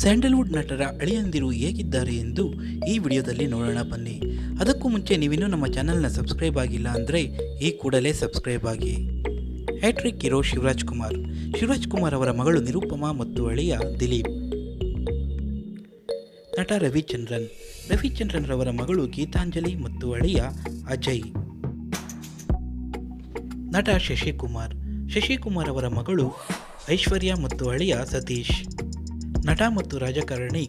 Sandalwood ನಟರ ಅಳಿಯಂದಿರು ಹೇಗಿದ್ದಾರೆ ಎಂದು ಈ ವಿಡಿಯೋದಲ್ಲಿ ನೋಡೋಣ ಬನ್ನಿ. ಅದಕ್ಕೂ ಮುಂಚೆ ನೀವಿನ್ನೂ ನಮ್ಮ ಚಾನಲ್ನ ಸಬ್ಸ್ಕ್ರೈಬ್ ಆಗಿಲ್ಲ ಅಂದರೆ ಈ ಕೂಡಲೇ ಸಬ್ಸ್ಕ್ರೈಬ್ ಆಗಿ. ಹ್ಯಾಟ್ರಿಕ್ ಹೀರೋ ಶಿವರಾಜಕುಮಾರ್ ಅವರ ಮಗಳು ನಿರುಪಮಾ ಮತ್ತು ಅಳಿಯ ದಿಲೀಪ್. ನಟ ರವಿಚಂದ್ರನ್ ರವರ ಮಗಳು ಗೀತಾಂಜಲಿ ಮತ್ತು ಅಳಿಯ ಅಜಯ್. ನಟ ಶಶಿಕುಮಾರ್ ಅವರ ಮಗಳು ಐಶ್ವರ್ಯ ಮತ್ತು ಅಳಿಯ ಸತೀಶ್. ನಟ ಮತ್ತು ರಾಜಕಾರಣಿ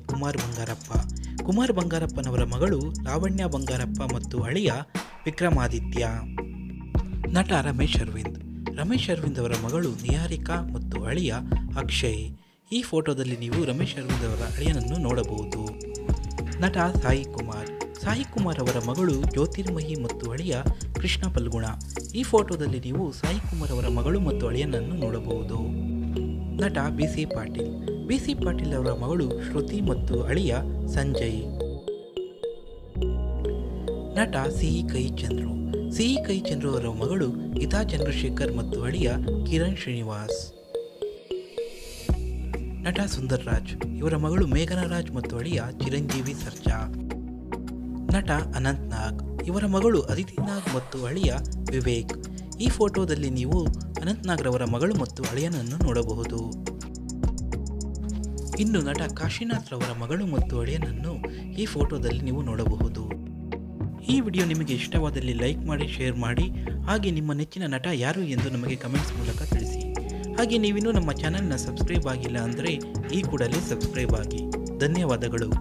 ಬಂಗಾರಪ್ಪನವರ ಮಗಳು ಲಾವಣ್ಯ ಬಂಗಾರಪ್ಪ ಮತ್ತು ಅಳಿಯ ವಿಕ್ರಮಾದಿತ್ಯ. ನಟ ರಮೇಶ್ ಅರವಿಂದ್ ಅವರ ಮಗಳು नीहारिका ಮತ್ತು ಅಳಿಯ ಅಕ್ಷಯ್. ಈ ಫೋಟೋದಲ್ಲಿ ನೀವು ರಮೇಶ್ ಅರವಿಂದ್ ಅವರ ಅಳಿಯನನ್ನು ನೋಡಬಹುದು. ನಟ ಸಾಯಿಕುಮಾರ್ ಅವರ ಮಗಳು ಜ್ಯೋತಿರ್ಮಯಿ ಮತ್ತು ಅಳಿಯ ಕೃಷ್ಣ ಪಲ್ಗುಣ. ಈ ಫೋಟೋದಲ್ಲಿ ನೀವು ಸಾಯಿಕುಮಾರ್ ಅವರ ಮಗಳು ಮತ್ತು ಅಳಿಯನನ್ನು ನೋಡಬಹುದು. ನಟ ಬಿಸಿ ಪಾಟಿಲ್ ಅವರ ಮಗಳು ಶ್ರುತಿ ಮತ್ತು ಅಳಿಯ ಸಂಜಯ್. ನಟ ಸಿಹಿ ಕೈ ಚಂದ್ರು ಅವರ ಮಗಳು ಗೀತಾ ಚಂದ್ರಶೇಖರ್ ಮತ್ತು ಅಳಿಯ ಕಿರಣ್ ಶ್ರೀನಿವಾಸ್. ನಟ ಸುಂದರ್ ರಾಜ್ ಇವರ ಮಗಳು ಮೇಘನಾ ರಾಜ್ ಮತ್ತು ಅಳಿಯ ಚಿರಂಜೀವಿ ಸರ್ಜಾ. ನಟ ಅನಂತ್ ನಾಗ್ ಇವರ ಮಗಳು ಆದಿತಿ ನಾಗ್ ಮತ್ತು ಅಳಿಯ ವಿವೇಕ್. ಈ ಫೋಟೋದಲ್ಲಿ ನೀವು ಅನಂತ್ ನಾಗ್ರವರ ಮಗಳು ಮತ್ತು ಅಳಿಯನನ್ನು ನೋಡಬಹುದು. ಇನ್ನು ನಟ ಕಾಶಿನಾಥ್ರವರ ಮಗಳು ಮತ್ತು ಅಳಿಯನನ್ನು ಈ ಫೋಟೋದಲ್ಲಿ ನೀವು ನೋಡಬಹುದು. ಈ ವಿಡಿಯೋ ನಿಮಗೆ ಇಷ್ಟವಾದಲ್ಲಿ ಲೈಕ್ ಮಾಡಿ, ಶೇರ್ ಮಾಡಿ, ಹಾಗೆ ನಿಮ್ಮ ನೆಚ್ಚಿನ ನಟ ಯಾರು ಎಂದು ನಮಗೆ ಕಮೆಂಟ್ಸ್ ಮೂಲಕ ತಿಳಿಸಿ. ಹಾಗೆ ನೀವಿನ್ನೂ ನಮ್ಮ ಚಾನಲ್ನ ಸಬ್ಸ್ಕ್ರೈಬ್ ಆಗಿಲ್ಲ ಅಂದರೆ ಈ ಕೂಡಲೇ ಸಬ್ಸ್ಕ್ರೈಬ್ ಆಗಿ. ಧನ್ಯವಾದಗಳು.